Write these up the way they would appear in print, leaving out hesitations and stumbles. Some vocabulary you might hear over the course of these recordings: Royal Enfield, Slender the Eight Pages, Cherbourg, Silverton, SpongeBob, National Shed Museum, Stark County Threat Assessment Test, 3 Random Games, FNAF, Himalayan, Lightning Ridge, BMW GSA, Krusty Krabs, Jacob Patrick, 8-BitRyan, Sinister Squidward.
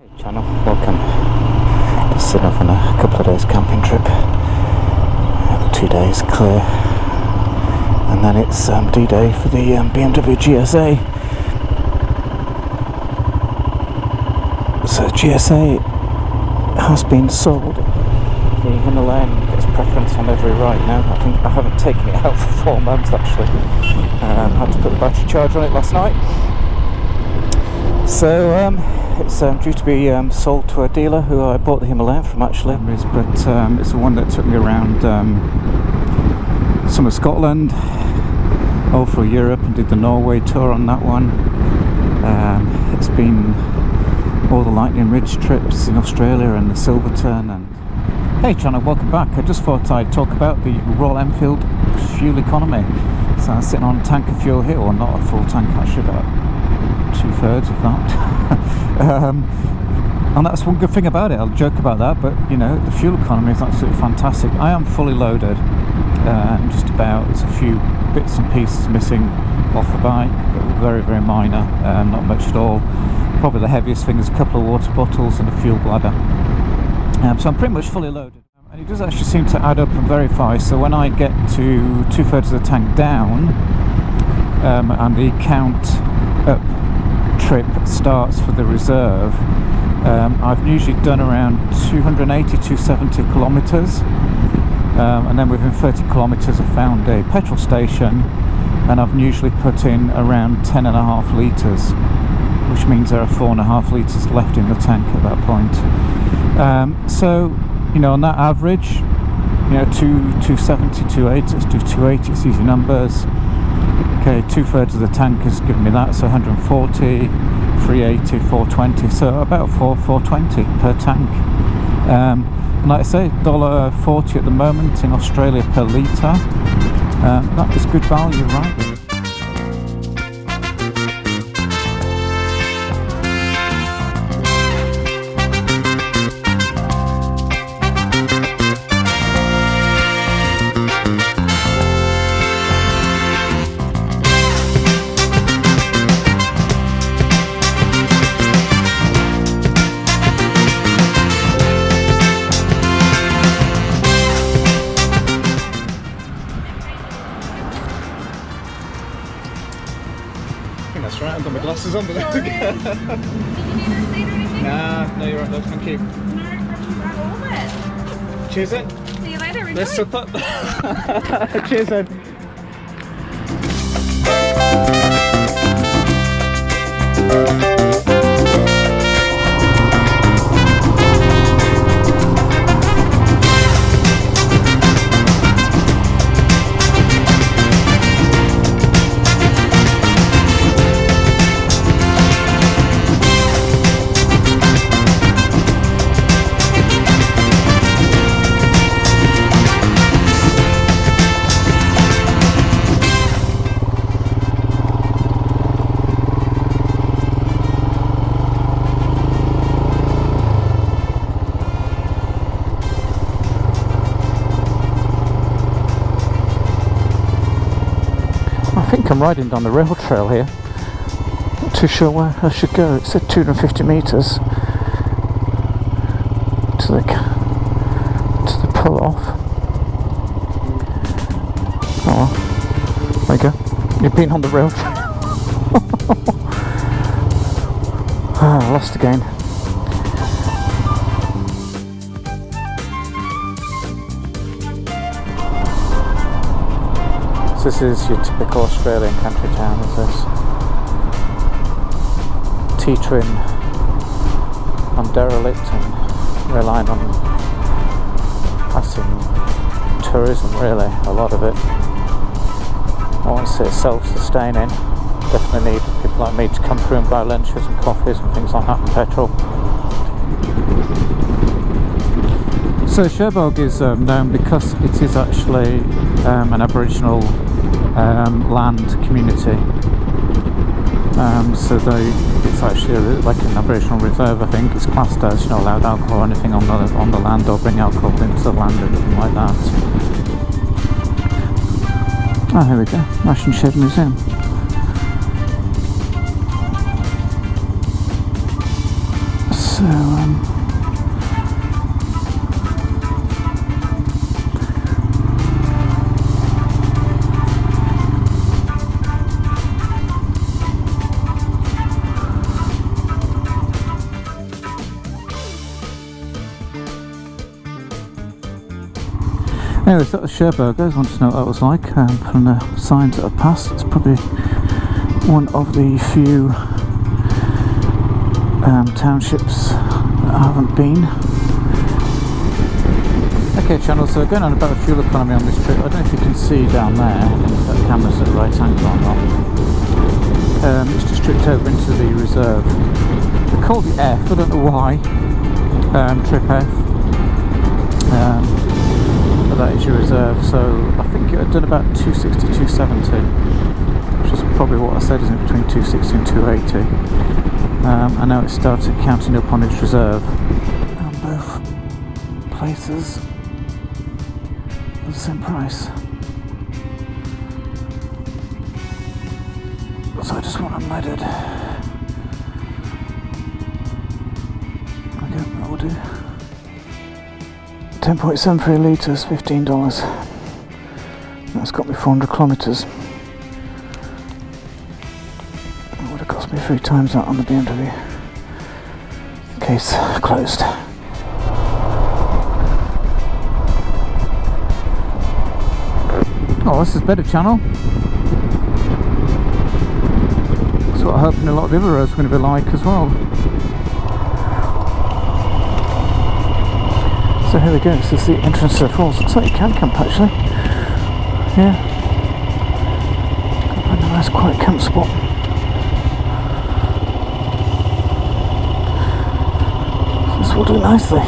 Hey channel, welcome. Just sitting off on a couple of days camping trip. 2 days clear, and then it's D-Day for the BMW GSA. So GSA has been sold. The Himalayan gets preference on every ride now. I haven't taken it out for 4 months actually. Had to put the battery charge on it last night. So it's due to be sold to a dealer who I bought the Himalayan from actually. But it's the one that took me around some of Scotland, all through Europe, and did the Norway tour on that one. It's been all the Lightning Ridge trips in Australia and the Silverton. And hey channel, welcome back. I just thought I'd talk about the Royal Enfield fuel economy. So I'm sitting on a tank of fuel here, or not a full tank actually, but two-thirds of that. And that's one good thing about it. I'll joke about that, but you know, the fuel economy is absolutely fantastic. I am fully loaded. I'm just about, there's a few bits and pieces missing off the bike, but very, very minor, not much at all. Probably the heaviest thing is a couple of water bottles and a fuel bladder. So I'm pretty much fully loaded. And it does actually seem to add up very fast. So when I get to two-thirds of the tank down, and the count up trip starts for the reserve, I've usually done around 280, 270 kilometres. And then within 30 kilometres I found a petrol station, and I've usually put in around 10.5 litres, which means there are 4.5 litres left in the tank at that point. So, you know, on that average, you know, 270, 280, let's do 280, it's easy numbers. Okay, two-thirds of the tank has given me that, so 140, 380, 420, so about 420 per tank. Like I say, $1.40 at the moment in Australia per litre. That is good value, right? That's right, I've got my glasses on, but there we go. Did you do that later anything? Nah, no, you're right, love, thank you. Cheers then. See you later, enjoy. Let's sup up. Cheers then. I think I'm riding down the rail trail here. Not too sure where I should go. It said 250 metres to the pull off. Oh well, there you go. You've been on the rail trail. Ah, lost again. So this is your typical Australian country town, is this? Teetering on derelict and relying on passing tourism, really, a lot of it. I won't say it's self-sustaining. Definitely need people like me to come through and buy lunches and coffees and things like that and petrol. So Cherbourg is known because it is actually an Aboriginal land community, so it's actually like an Aboriginal reserve. I think it's classed as you're not allowed alcohol or anything on the land, or bring alcohol into the land or anything like that. Oh, here we go, National Shed Museum. So Anyway, so that was Cherbourg. I just wanted to know what that was like from the signs that I passed. It's probably one of the few townships that I haven't been. Okay, channel, so we're going on about the fuel economy on this trip. I don't know if you can see down there, I don't know if that camera's at the right angle or not. It's just tripped over into the reserve. They called it F, I don't know why. Trip F. But that is your reserve, so I think it had done about 260, 270. Which is probably what I said, isn't it, between 260 and 280. And now it started counting up on its reserve. And both places are the same price. So I just want them leaded. I don't know what I'll do. 10.73 litres, $15. That's got me 400 kilometres. That would have cost me 3 times that on the BMW. Case closed. Oh, this is better, channel. That's what I'm hoping a lot of the other roads are going to be like as well. So here we go, this is the entrance to the falls. Looks like you can camp actually. Yeah. Got a nice quiet camp spot. This will do nicely.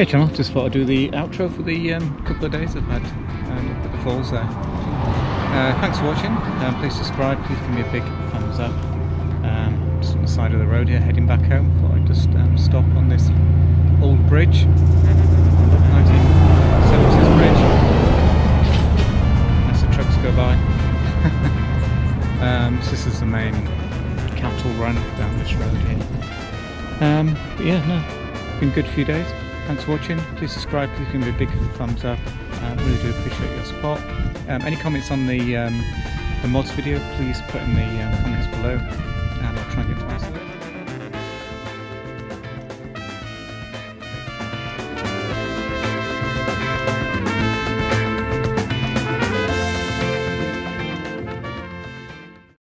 Hey channel, just thought I'd do the outro for the couple of days I've had up at the falls there. Thanks for watching, please subscribe, please give me a big thumbs up. Just on the side of the road here, heading back home. Thought I'd just stop on this old bridge, 1970s bridge, as the trucks go by. So this is the main cattle run down this road here. But yeah, no, been a good few days. Thanks for watching, please subscribe, please give me a big thumbs up, I really do appreciate your support. Any comments on the mods video, please put in the comments below and I'll try and get to answer them.